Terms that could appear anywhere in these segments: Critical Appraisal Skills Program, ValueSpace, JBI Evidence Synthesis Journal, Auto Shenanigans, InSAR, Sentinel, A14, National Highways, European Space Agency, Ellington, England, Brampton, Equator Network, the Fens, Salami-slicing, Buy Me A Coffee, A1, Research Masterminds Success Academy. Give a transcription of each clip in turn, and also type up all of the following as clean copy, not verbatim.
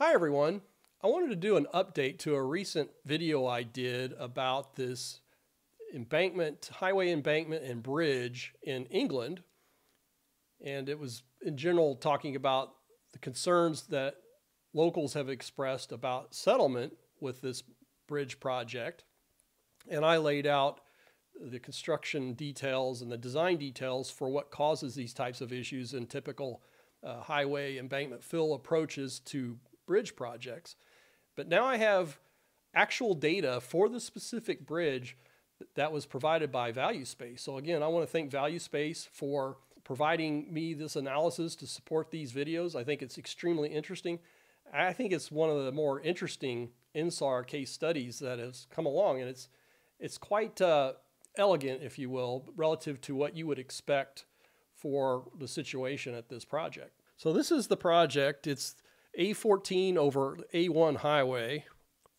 Hi everyone, I wanted to do an update to a recent video I did about this embankment, highway embankment and bridge in England, and it was in general talking about the concerns that locals have expressed about settlement with this bridge project, and I laid out the construction details and the design details for what causes these types of issues in typical highway embankment fill approaches to bridge projects. But now I have actual data for the specific bridge that was provided by ValueSpace. So again, I want to thank ValueSpace for providing me this analysis to support these videos. I think it's extremely interesting. I think it's one of the more interesting InSAR case studies that has come along, and it's quite elegant, if you will, relative to what you would expect for the situation at this project. So this is the project. It's A14 over A1 highway.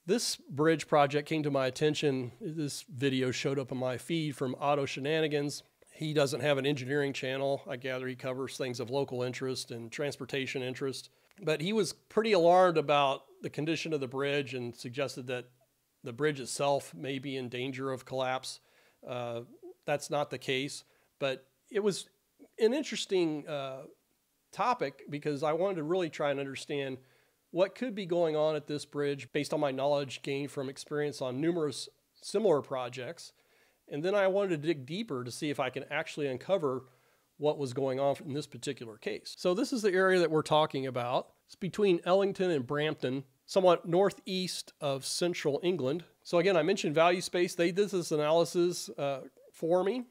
This bridge project came to my attention. This video showed up on my feed from Auto Shenanigans. He doesn't have an engineering channel. I gather he covers things of local interest and transportation interest. But he was pretty alarmed about the condition of the bridge and suggested that the bridge itself may be in danger of collapse. That's not the case. But it was an interesting topic because I wanted to really try and understand what could be going on at this bridge based on my knowledge gained from experience on numerous similar projects. And then I wanted to dig deeper to see if I can actually uncover what was going on in this particular case. So this is the area that we're talking about. It's between Ellington and Brampton, somewhat northeast of central England. So again, I mentioned ValueSpace. They did this analysis for me,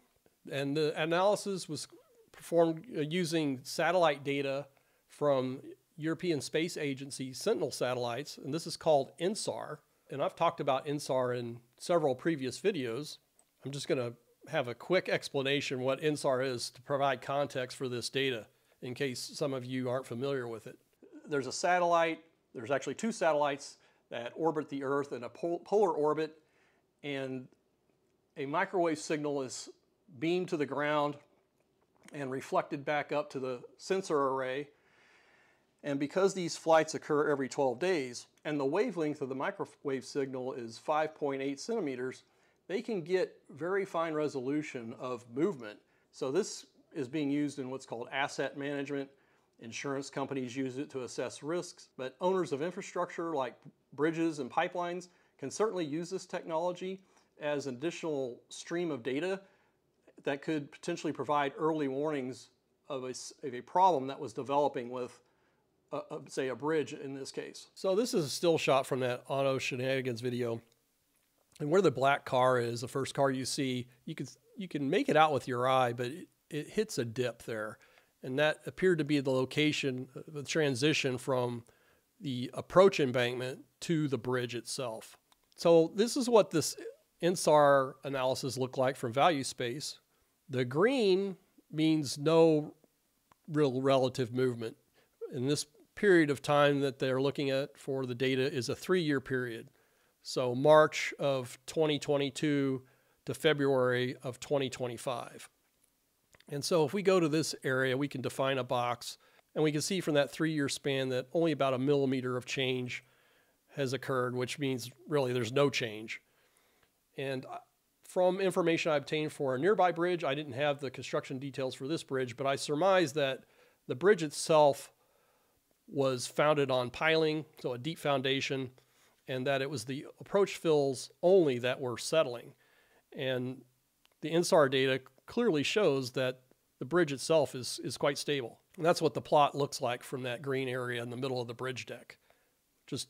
and the analysis was performed using satellite data from European Space Agency Sentinel satellites, and this is called InSAR. And I've talked about InSAR in several previous videos. I'm just going to have a quick explanation what InSAR is to provide context for this data in case some of you aren't familiar with it. There's a satellite, there's actually two satellites that orbit the Earth in a polar orbit, and a microwave signal is beamed to the ground and reflected back up to the sensor array. And because these flights occur every 12 days, and the wavelength of the microwave signal is 5.8 centimeters, they can get very fine resolution of movement. So this is being used in what's called asset management. Insurance companies use it to assess risks, but owners of infrastructure like bridges and pipelines can certainly use this technology as an additional stream of data that could potentially provide early warnings of a problem that was developing with, say, a bridge in this case. So this is a still shot from that Auto Shenanigans video. And where the black car is, the first car you see, you can make it out with your eye, but it hits a dip there. And that appeared to be the location, the transition from the approach embankment to the bridge itself. So this is what this InSAR analysis looked like from ValueSpace. The green means no real relative movement. And this period of time that they're looking at for the data is a 3-year period. So March of 2022 to February of 2025. And so if we go to this area, we can define a box, and we can see from that 3-year span that only about a millimeter of change has occurred, which means really there's no change. And from information I obtained for a nearby bridge, I didn't have the construction details for this bridge, but I surmise that the bridge itself was founded on piling, so a deep foundation, and that it was the approach fills only that were settling. And the InSAR data clearly shows that the bridge itself is quite stable. And that's what the plot looks like from that green area in the middle of the bridge deck.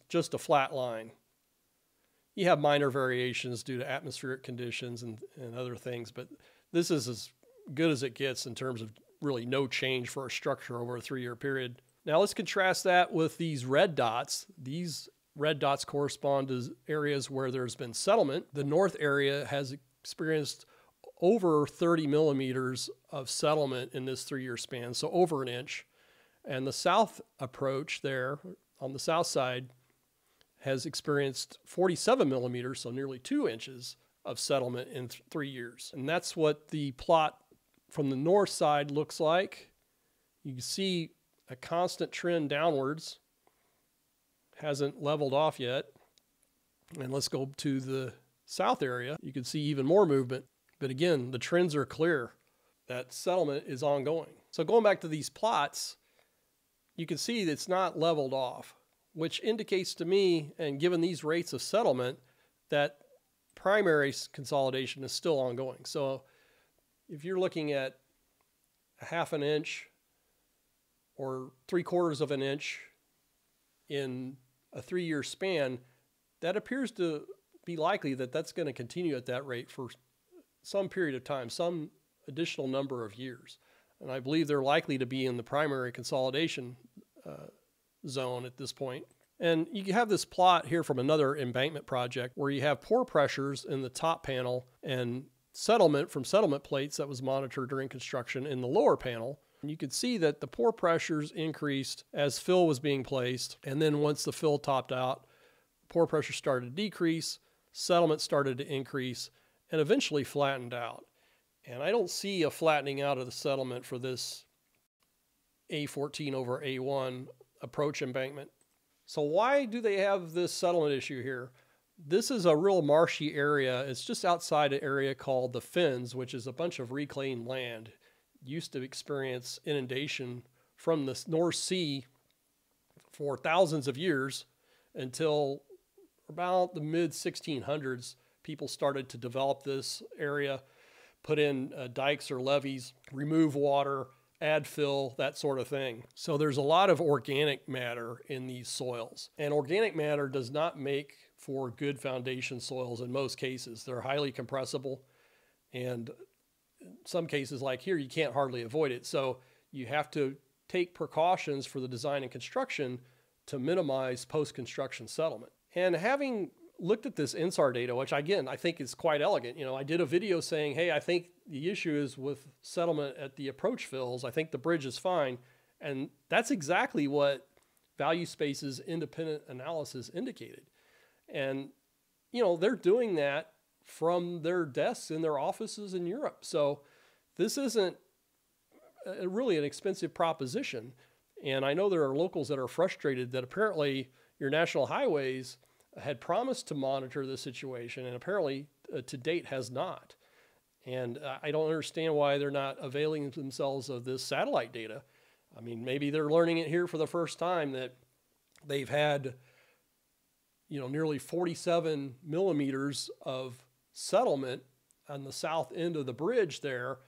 Just a flat line. You have minor variations due to atmospheric conditions and other things, but this is as good as it gets in terms of really no change for a structure over a 3-year period. Now let's contrast that with these red dots. These red dots correspond to areas where there's been settlement. The north area has experienced over 30 millimeters of settlement in this 3-year span, so over an inch. And the south approach there on the south side has experienced 47 millimeters, so nearly 2 inches of settlement in 3 years. And that's what the plot from the north side looks like. You can see a constant trend downwards hasn't leveled off yet. And let's go to the south area. You can see even more movement. But again, the trends are clear. That settlement is ongoing. So going back to these plots, you can see that it's not leveled off, which indicates to me, and given these rates of settlement, that primary consolidation is still ongoing. So if you're looking at a half an inch or 3/4 of an inch in a 3-year span, that appears to be likely that that's going to continue at that rate for some period of time, some additional number of years. And I believe they're likely to be in the primary consolidation zone at this point. And you have this plot here from another embankment project where you have pore pressures in the top panel and settlement from settlement plates that was monitored during construction in the lower panel. And you could see that the pore pressures increased as fill was being placed. And then once the fill topped out, pore pressure started to decrease, settlement started to increase, and eventually flattened out. And I don't see a flattening out of the settlement for this A14 over A1 approach embankment. So why do they have this settlement issue here? This is a real marshy area. It's just outside an area called the Fens, which is a bunch of reclaimed land. Used to experience inundation from the North Sea for thousands of years until about the mid-1600s. People started to develop this area, put in dikes or levees, remove water, add fill, that sort of thing. So there's a lot of organic matter in these soils. And organic matter does not make for good foundation soils in most cases. They're highly compressible. And in some cases like here, you can't hardly avoid it. So you have to take precautions for the design and construction to minimize post-construction settlement. And having looked at this InSAR data, which again, I think is quite elegant. You know, I did a video saying, hey, I think the issue is with settlement at the approach fills. I think the bridge is fine. And that's exactly what ValueSpace's independent analysis indicated. And, you know, they're doing that from their desks in their offices in Europe. So this isn't really an expensive proposition. And I know there are locals that are frustrated that apparently your National Highways had promised to monitor the situation and apparently to date has not. And I don't understand why they're not availing themselves of this satellite data. I mean, maybe they're learning it here for the first time that they've had, you know, nearly 47 millimeters of settlement on the south end of the bridge there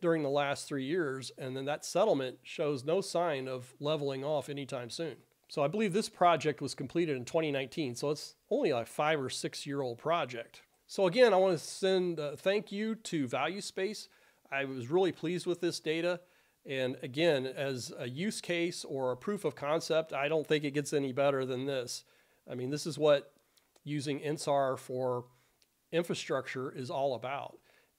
during the last 3 years. And then that settlement shows no sign of leveling off anytime soon. So I believe this project was completed in 2019. So it's only a 5- or 6-year-old project. So again, I want to send a thank you to ValueSpace. I was really pleased with this data. And again, as a use case or a proof of concept, I don't think it gets any better than this. I mean, this is what using InSAR for infrastructure is all about.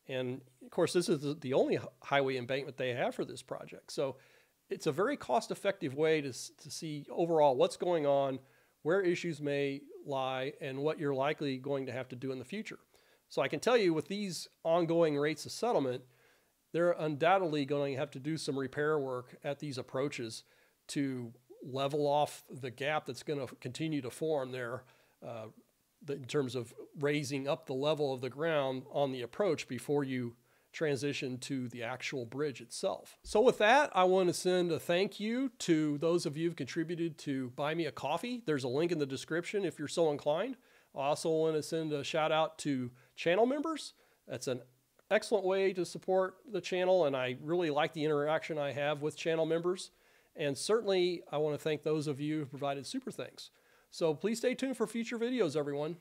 And of course, this is the only highway embankment they have for this project. So it's a very cost-effective way to see overall what's going on, where issues may lie, and what you're likely going to have to do in the future. So I can tell you with these ongoing rates of settlement, they're undoubtedly going to have to do some repair work at these approaches to level off the gap that's going to continue to form there in terms of raising up the level of the ground on the approach before you transition to the actual bridge itself. So with that, I want to send a thank you to those of you who've contributed to Buy Me A Coffee. There's a link in the description if you're so inclined. I also want to send a shout out to channel members. That's an excellent way to support the channel, and I really like the interaction I have with channel members. And certainly I want to thank those of you who provided super thanks. So please stay tuned for future videos, everyone.